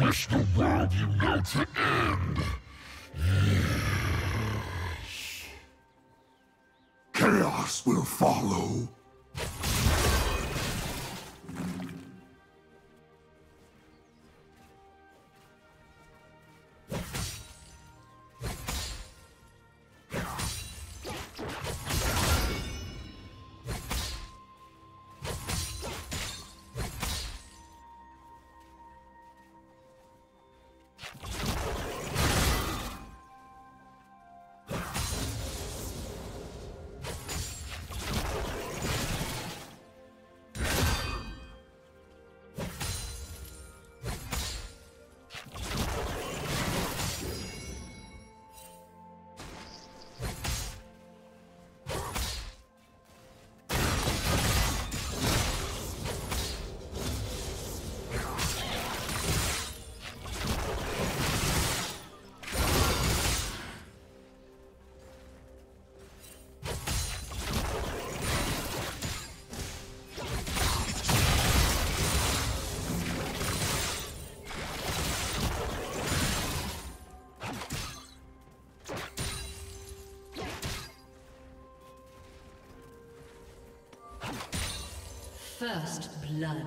wish the world you know to end. Yes. Chaos will follow. First blood.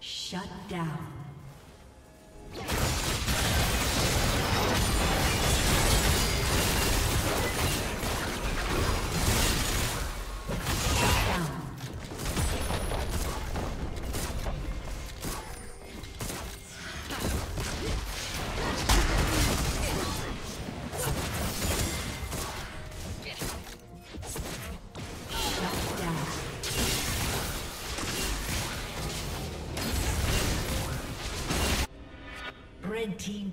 Shut down. Red team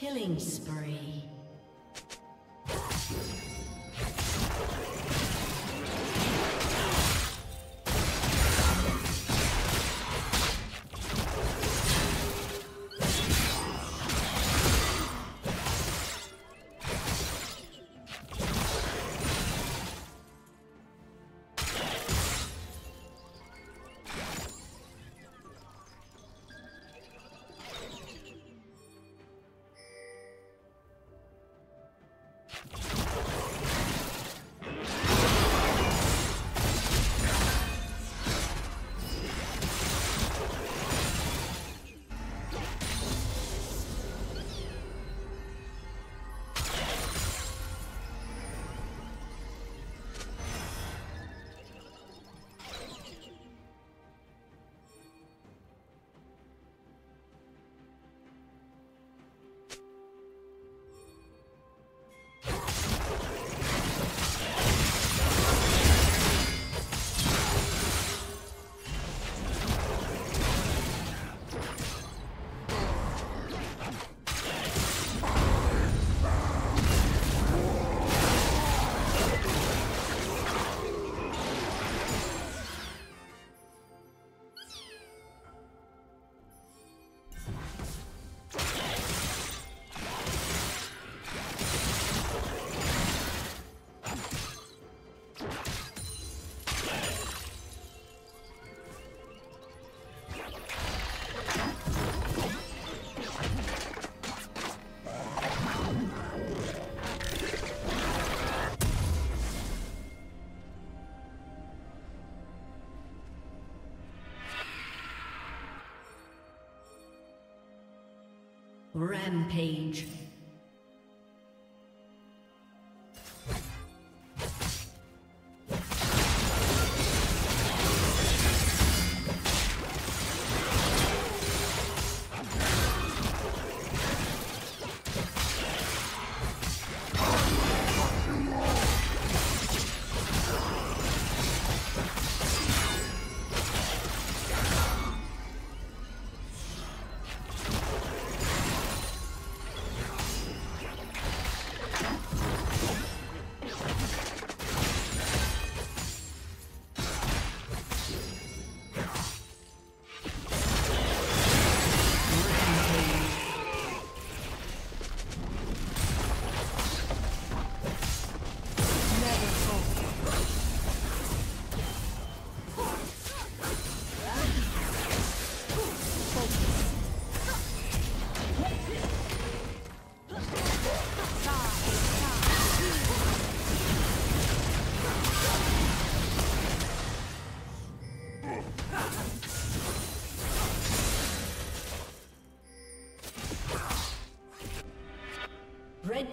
Killing spree. Rampage. Red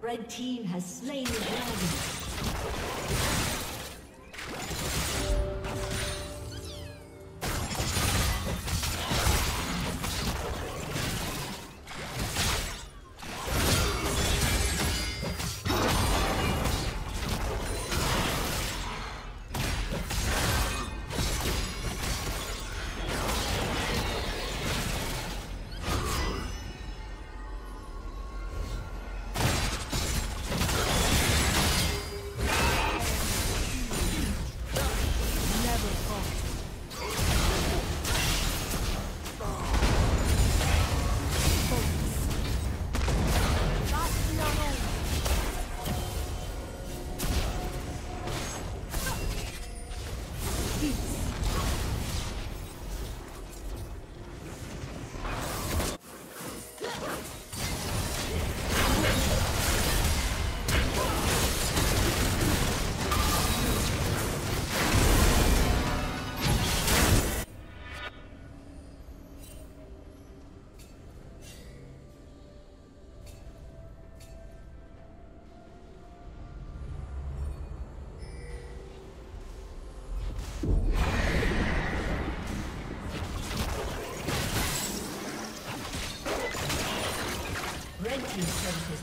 Red Team has slain the dragon.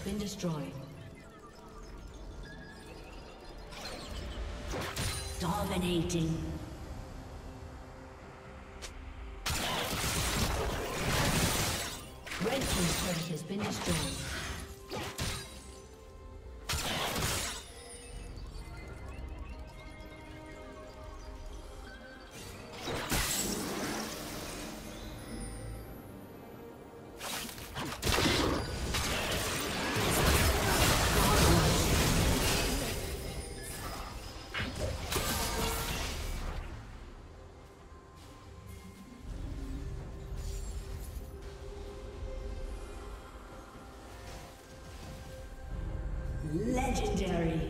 Been destroyed. Dominating. Red Team's turret has been destroyed. Legendary.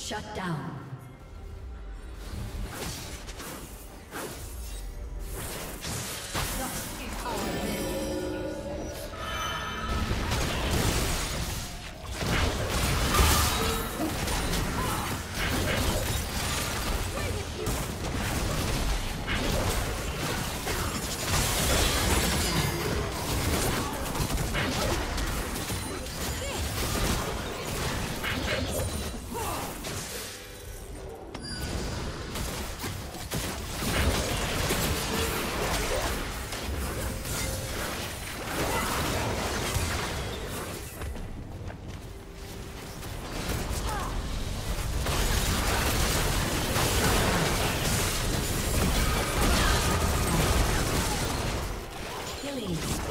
Shut down. Team's turn.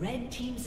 Red team's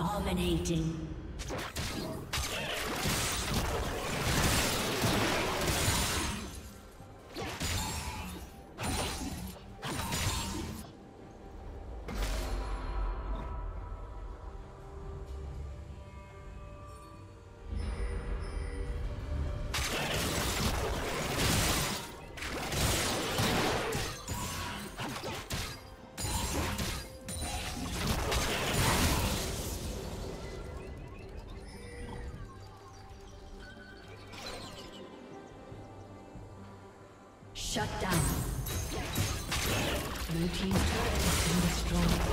Dominating. Shut down. Blue team's turret has been destroyed.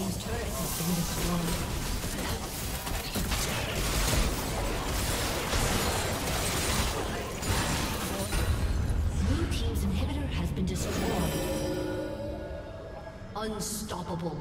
team's turret has been destroyed. Unstoppable.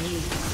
He's strong.